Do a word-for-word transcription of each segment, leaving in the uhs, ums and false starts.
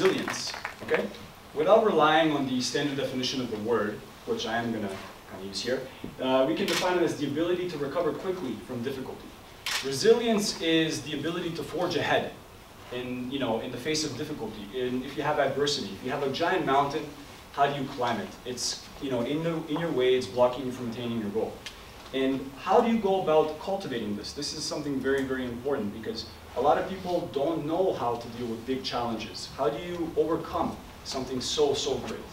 resilience, okay? Without relying on the standard definition of the word, which I am gonna kind of use here, uh, we can define it as the ability to recover quickly from difficulty. Resilience is the ability to forge ahead in, you know, in the face of difficulty, in, if you have adversity. If you have a giant mountain, how do you climb it? It's, you know, in, the, in your way, it's blocking you from attaining your goal. And how do you go about cultivating this? This is something very, very important because a lot of people don't know how to deal with big challenges. How do you overcome something so, so great?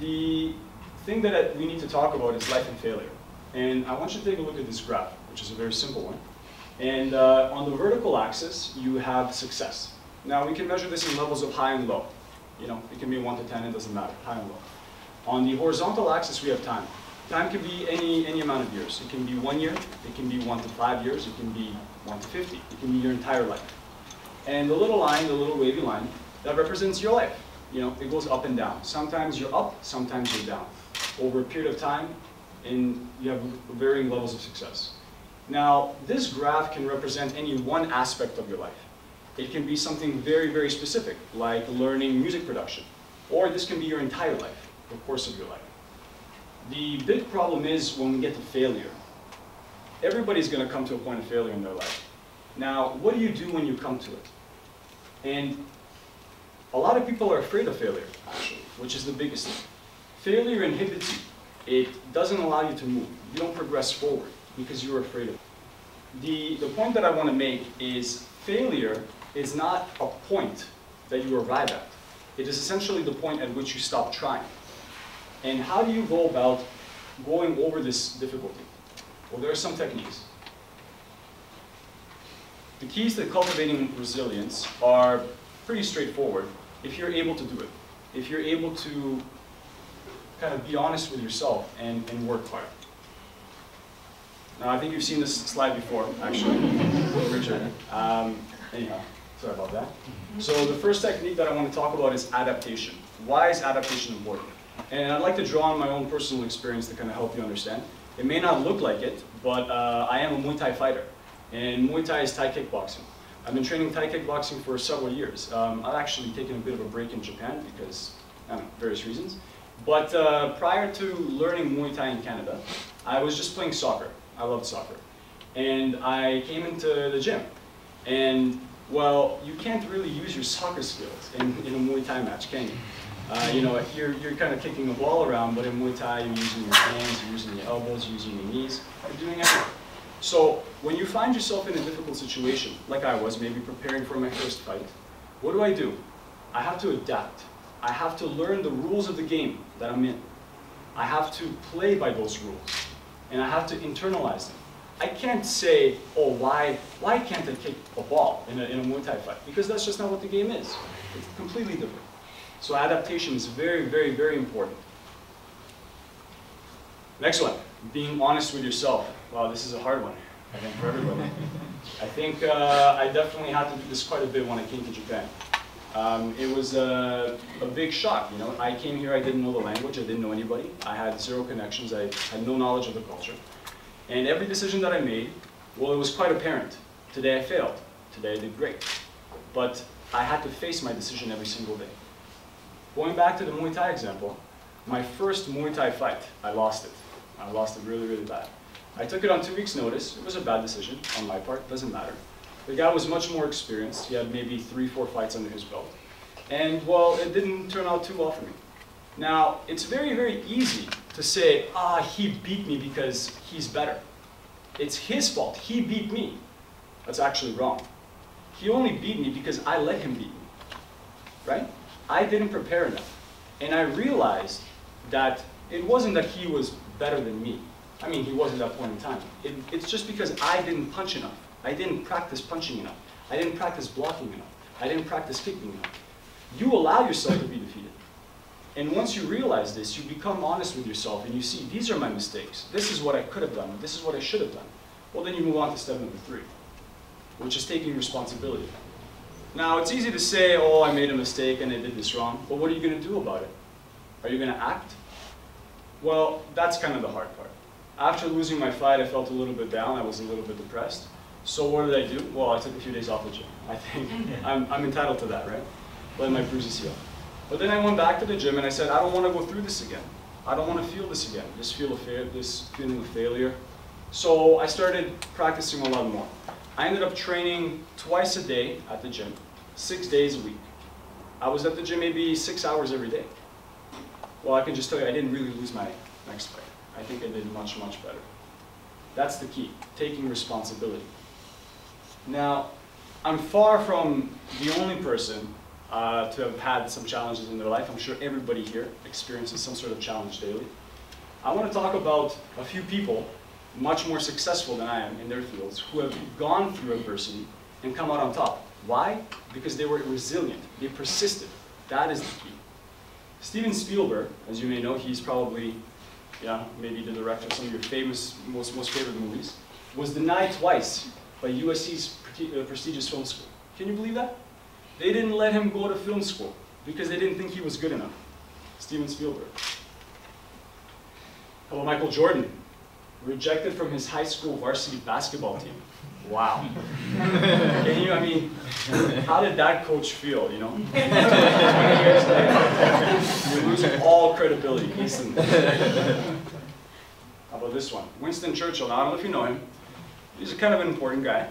The thing that we need to talk about is life and failure. And I want you to take a look at this graph, which is a very simple one. And uh, on the vertical axis, you have success. Now, we can measure this in levels of high and low. You know, it can be one to ten, it doesn't matter, high and low. On the horizontal axis, we have time. Time can be any, any amount of years. It can be one year, it can be one to five years, it can be one to fifty, it can be your entire life. And the little line, the little wavy line, that represents your life. You know, it goes up and down. Sometimes you're up, sometimes you're down. Over a period of time, and you have varying levels of success. Now, this graph can represent any one aspect of your life. It can be something very, very specific, like learning music production. Or this can be your entire life, the course of your life. The big problem is when we get to failure. Everybody's going to come to a point of failure in their life. Now, what do you do when you come to it? And a lot of people are afraid of failure, actually, which is the biggest thing. Failure inhibits you. It doesn't allow you to move. You don't progress forward because you're afraid of it. The, the point that I want to make is failure is not a point that you arrive at. It is essentially the point at which you stop trying. And how do you go about going over this difficulty? Well, there are some techniques. The keys to cultivating resilience are pretty straightforward if you're able to do it. If you're able to kind of be honest with yourself and, and work hard. Now, I think you've seen this slide before, actually, with Richard. Um, anyhow, sorry about that. So the first technique that I want to talk about is adaptation. Why is adaptation important? And I'd like to draw on my own personal experience to kind of help you understand. It may not look like it, but uh, I am a Muay Thai fighter. And Muay Thai is Thai kickboxing. I've been training Thai kickboxing for several years. Um, I've actually taken a bit of a break in Japan because, I don't know, various reasons. But uh, prior to learning Muay Thai in Canada, I was just playing soccer. I loved soccer. And I came into the gym. And, well, you can't really use your soccer skills in, in a Muay Thai match, can you? Uh, you know, you're, you're kind of kicking the ball around, but in Muay Thai, you're using your hands, you're using your elbows, you're using your knees, you're doing everything. So when you find yourself in a difficult situation, like I was, maybe preparing for my first fight, what do I do? I have to adapt. I have to learn the rules of the game that I'm in. I have to play by those rules, and I have to internalize them. I can't say, oh, why, why can't I kick a ball in a, in a Muay Thai fight? Because that's just not what the game is. It's completely different. So adaptation is very, very, very important. Next one, being honest with yourself. Wow, this is a hard one, I think, for everybody. I think uh, I definitely had to do this quite a bit when I came to Japan. Um, it was a, a big shock, you know. I came here, I didn't know the language, I didn't know anybody. I had zero connections, I had no knowledge of the culture. And every decision that I made, well, it was quite apparent. Today I failed, today I did great. But I had to face my decision every single day. Going back to the Muay Thai example, my first Muay Thai fight, I lost it. I lost it really, really bad. I took it on two weeks' notice. It was a bad decision on my part, doesn't matter. The guy was much more experienced. He had maybe three, four fights under his belt. And, well, it didn't turn out too well for me. Now, it's very, very easy to say, ah, he beat me because he's better. It's his fault. He beat me. That's actually wrong. He only beat me because I let him beat me, right? I didn't prepare enough. And I realized that it wasn't that he was better than me. I mean, he was at that point in time. It, it's just because I didn't punch enough. I didn't practice punching enough. I didn't practice blocking enough. I didn't practice kicking enough. You allow yourself to be defeated. And once you realize this, you become honest with yourself and you see, these are my mistakes. This is what I could have done. This is what I should have done. Well, then you move on to step number three, which is taking responsibility. Now, it's easy to say, oh, I made a mistake and I did this wrong, but what are you going to do about it? Are you going to act? Well, that's kind of the hard part. After losing my fight, I felt a little bit down. I was a little bit depressed. So what did I do? Well, I took a few days off the gym. I think I'm, I'm entitled to that, right? Let my bruises heal. But then I went back to the gym and I said, I don't want to go through this again. I don't want to feel this again, this, feel of this feeling of failure. So I started practicing a lot more. I ended up training twice a day at the gym, six days a week. I was at the gym maybe six hours every day. Well, I can just tell you, I didn't really lose my next fight. I think I did much, much better. That's the key, taking responsibility. Now, I'm far from the only person uh, to have had some challenges in their life. I'm sure everybody here experiences some sort of challenge daily. I want to talk about a few people much more successful than I am in their fields who have gone through adversity and come out on top. Why? Because they were resilient. They persisted. That is the key. Steven Spielberg, as you may know, he's probably, yeah, maybe the director of some of your famous, most, most favorite movies, was denied twice by U S C's prestigious film school. Can you believe that? They didn't let him go to film school because they didn't think he was good enough. Steven Spielberg. How about Michael Jordan? Rejected from his high school varsity basketball team. Wow. Can you, I mean, how did that coach feel, you know? twenty years later, you're losing all credibility instantly. How about this one? Winston Churchill. Now, I don't know if you know him. He's a kind of an important guy.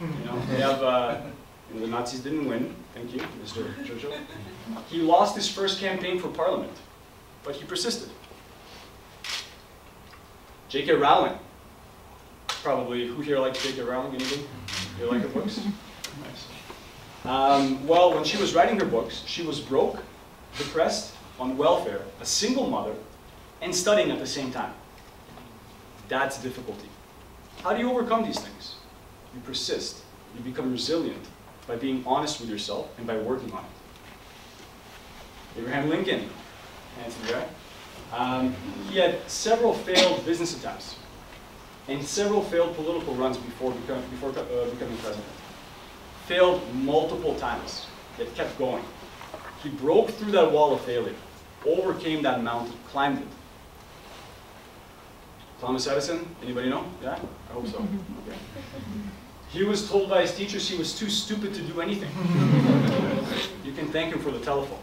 You know, they have, uh, you know, the Nazis didn't win. Thank you, Mister Churchill. He lost his first campaign for parliament, but he persisted. J K. Rowling. Probably, who here likes J K. Rowling? Anybody? You like her books? Nice. Um, well, when she was writing her books, she was broke, depressed, on welfare, a single mother, and studying at the same time. That's difficulty. How do you overcome these things? You persist. You become resilient by being honest with yourself and by working on it. Abraham Lincoln, handsome guy. Um, he had several failed business attempts and several failed political runs before, become, before uh, becoming president. Failed multiple times, yet kept going. He broke through that wall of failure, overcame that mountain, climbed it. Thomas Edison, anybody know? Yeah? I hope so. Okay. He was told by his teachers he was too stupid to do anything. You can thank him for the telephone.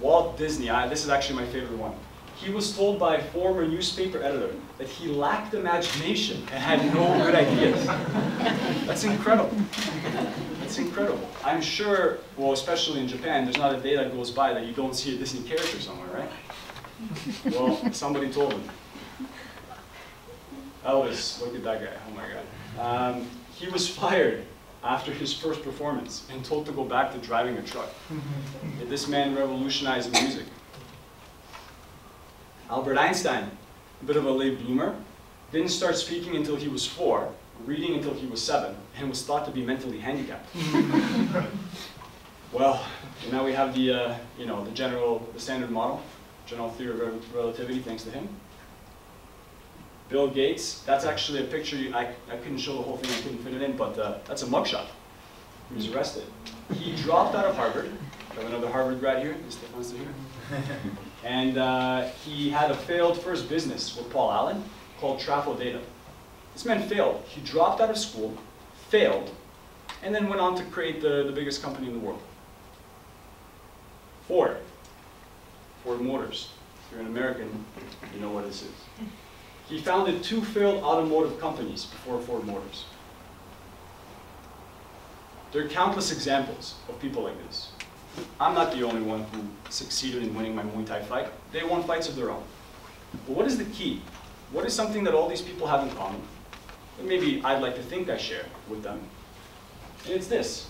Walt Disney, I, this is actually my favorite one. He was told by a former newspaper editor that he lacked imagination and had no good ideas. That's incredible. That's incredible. I'm sure, well, especially in Japan, there's not a day that goes by that you don't see a Disney character somewhere, right? Well, somebody told him. Elvis, look at that guy, oh my god. Um, he was fired after his first performance and told to go back to driving a truck. This man revolutionized music. Albert Einstein, a bit of a late bloomer, didn't start speaking until he was four, reading until he was seven, and was thought to be mentally handicapped. Well, now we have the, uh, you know, the general, the standard model. General theory of re relativity, thanks to him. Bill Gates, that's actually a picture, you, I, I couldn't show the whole thing, I couldn't fit it in, but uh, that's a mugshot. He was arrested. He dropped out of Harvard. We have another Harvard grad here, Stefan Sagmeister. And uh, he had a failed first business with Paul Allen called Trafo Data. This man failed. He dropped out of school, failed, and then went on to create the, the biggest company in the world. Ford. Ford Motors. If you're an American, you know what this is. He founded two failed automotive companies before Ford Motors. There are countless examples of people like this. I'm not the only one who succeeded in winning my Muay Thai fight. They won fights of their own. But what is the key? What is something that all these people have in common that maybe I'd like to think I share with them? And it's this.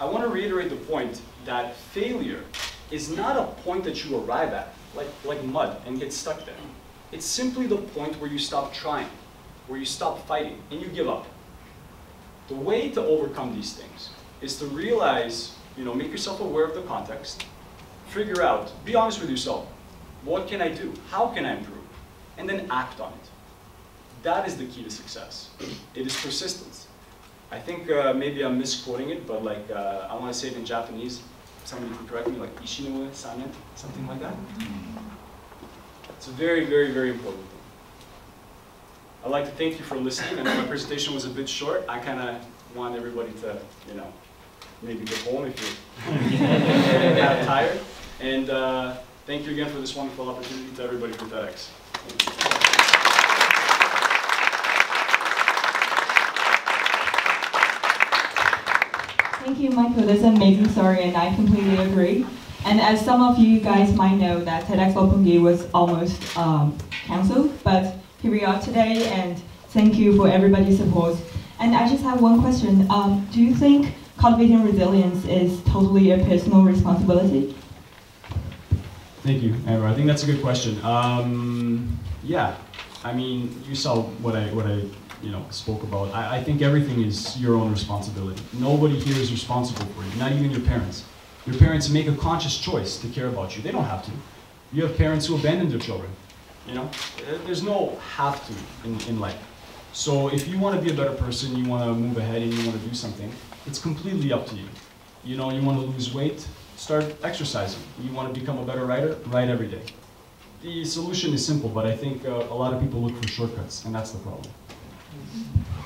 I want to reiterate the point that failure is not a point that you arrive at, like, like mud, and get stuck there. It's simply the point where you stop trying, where you stop fighting, and you give up. The way to overcome these things is to realize, you know, make yourself aware of the context, figure out, be honest with yourself, what can I do, how can I improve, and then act on it. That is the key to success. It is persistence. I think uh, maybe I'm misquoting it, but like uh, I want to say it in Japanese. Somebody can correct me, like Ishinoue Sanet, something like that. It's a very, very, very important thing. I'd like to thank you for listening. I know my presentation was a bit short. I kind of want everybody to, you know, maybe go home if you're not tired. And uh, thank you again for this wonderful opportunity to everybody from TEDx. Thank you, Michael. That's an amazing story, and I completely agree. And as some of you guys might know, that TEDxRoppongi was almost um, cancelled, but here we are today, and thank you for everybody's support. And I just have one question. Um, do you think cultivating resilience is totally a personal responsibility? Thank you, Amber. I think that's a good question. Um, yeah, I mean, you saw what I, what I you know, spoke about. I, I think everything is your own responsibility. Nobody here is responsible for you, not even your parents. Your parents make a conscious choice to care about you. They don't have to. You have parents who abandon their children. You know, there's no have to in, in life. So if you want to be a better person, you want to move ahead and you want to do something, it's completely up to you. You know, you want to lose weight, start exercising. You want to become a better writer, write every day. The solution is simple, but I think uh, a lot of people look for shortcuts, and that's the problem.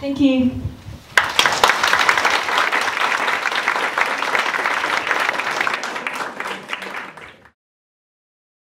Thank you.